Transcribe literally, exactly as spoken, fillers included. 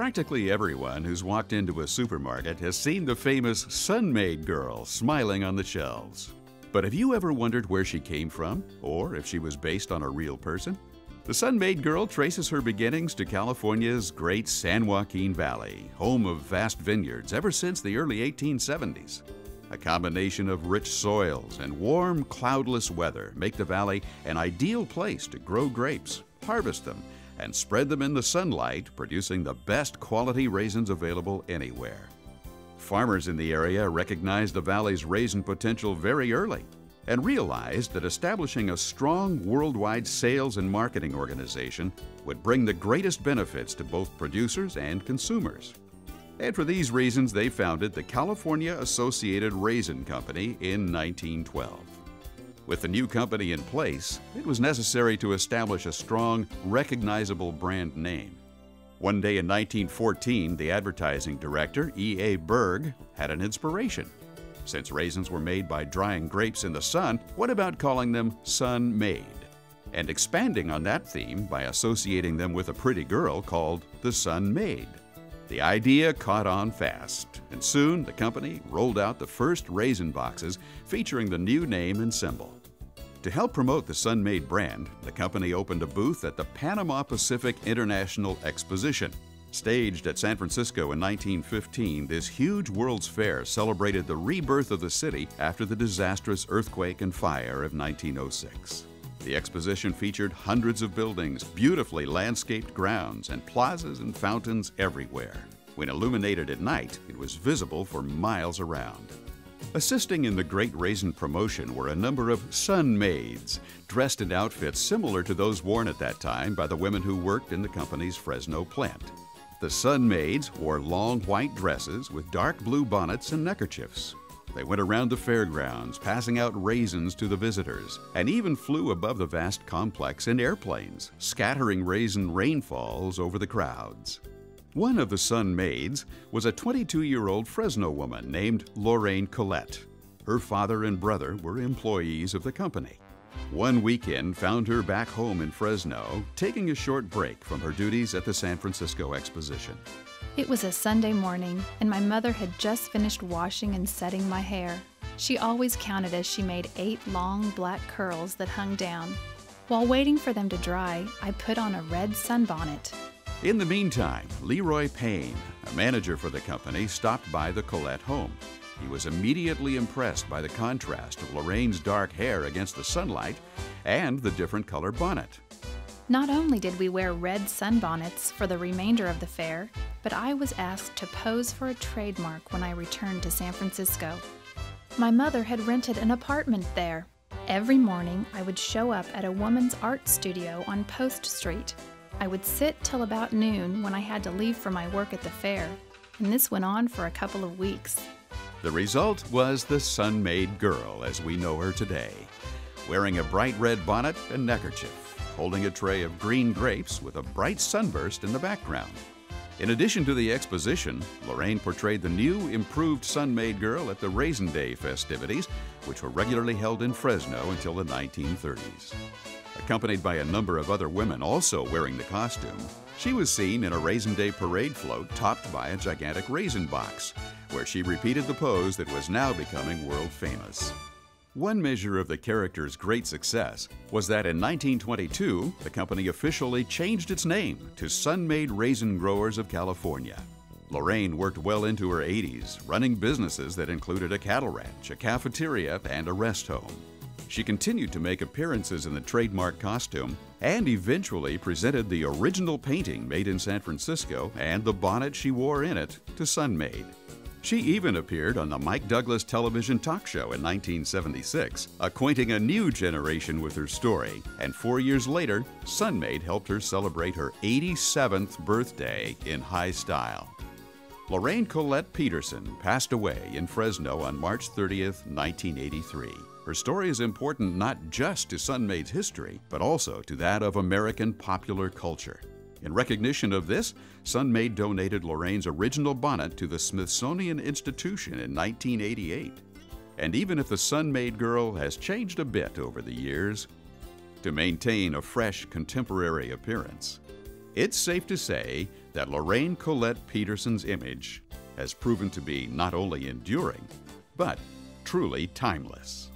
Practically everyone who's walked into a supermarket has seen the famous Sun-Maid girl smiling on the shelves. But have you ever wondered where she came from, or if she was based on a real person? The Sun-Maid girl traces her beginnings to California's great San Joaquin Valley, home of vast vineyards ever since the early eighteen seventies. A combination of rich soils and warm, cloudless weather make the valley an ideal place to grow grapes, harvest them, and spread them in the sunlight, producing the best quality raisins available anywhere. Farmers in the area recognized the valley's raisin potential very early and realized that establishing a strong worldwide sales and marketing organization would bring the greatest benefits to both producers and consumers. And for these reasons, they founded the California Associated Raisin Company in nineteen twelve. With the new company in place, it was necessary to establish a strong, recognizable brand name. One day in nineteen fourteen, the advertising director, E A Berg, had an inspiration. Since raisins were made by drying grapes in the sun, what about calling them Sun-Maid? And expanding on that theme by associating them with a pretty girl called the Sun-Maid. The idea caught on fast, and soon the company rolled out the first raisin boxes featuring the new name and symbol. To help promote the Sun-Maid brand, the company opened a booth at the Panama-Pacific International Exposition. Staged at San Francisco in nineteen fifteen, this huge World's Fair celebrated the rebirth of the city after the disastrous earthquake and fire of nineteen oh six. The exposition featured hundreds of buildings, beautifully landscaped grounds, and plazas and fountains everywhere. When illuminated at night, it was visible for miles around. Assisting in the great raisin promotion were a number of Sun-Maids, dressed in outfits similar to those worn at that time by the women who worked in the company's Fresno plant. The Sun-Maids wore long white dresses with dark blue bonnets and neckerchiefs. They went around the fairgrounds, passing out raisins to the visitors, and even flew above the vast complex in airplanes, scattering raisin rainfalls over the crowds. One of the Sun-Maids was a twenty-two-year-old Fresno woman named Lorraine Collett. Her father and brother were employees of the company. One weekend found her back home in Fresno, taking a short break from her duties at the San Francisco Exposition. It was a Sunday morning, and my mother had just finished washing and setting my hair. She always counted as she made eight long black curls that hung down. While waiting for them to dry, I put on a red sunbonnet. In the meantime, Leroy Payne, a manager for the company, stopped by the Collett home. He was immediately impressed by the contrast of Lorraine's dark hair against the sunlight and the different color bonnet. Not only did we wear red sunbonnets for the remainder of the fair, but I was asked to pose for a trademark when I returned to San Francisco. My mother had rented an apartment there. Every morning, I would show up at a woman's art studio on Post Street. I would sit till about noon when I had to leave for my work at the fair, and this went on for a couple of weeks. The result was the Sun-Maid girl as we know her today, wearing a bright red bonnet and neckerchief, holding a tray of green grapes with a bright sunburst in the background. In addition to the exposition, Lorraine portrayed the new, improved Sun-Maid girl at the Raisin Day festivities, which were regularly held in Fresno until the nineteen thirties. Accompanied by a number of other women also wearing the costume, she was seen in a Raisin Day parade float topped by a gigantic raisin box, where she repeated the pose that was now becoming world famous. One measure of the character's great success was that in nineteen twenty-two, the company officially changed its name to Sun-Maid Raisin Growers of California. Lorraine worked well into her eighties, running businesses that included a cattle ranch, a cafeteria, and a rest home. She continued to make appearances in the trademark costume and eventually presented the original painting made in San Francisco and the bonnet she wore in it to Sun-Maid. She even appeared on the Mike Douglas television talk show in nineteen seventy-six, acquainting a new generation with her story, and four years later, Sun-Maid helped her celebrate her eighty-seventh birthday in high style. Lorraine Collett Petersen passed away in Fresno on March thirtieth, nineteen eighty-three. Her story is important not just to Sun-Maid's history, but also to that of American popular culture. In recognition of this, Sun-Maid donated Lorraine's original bonnet to the Smithsonian Institution in nineteen eighty-eight. And even if the Sun-Maid girl has changed a bit over the years, to maintain a fresh contemporary appearance, It's safe to say that Lorraine Collett Petersen's image has proven to be not only enduring, but truly timeless.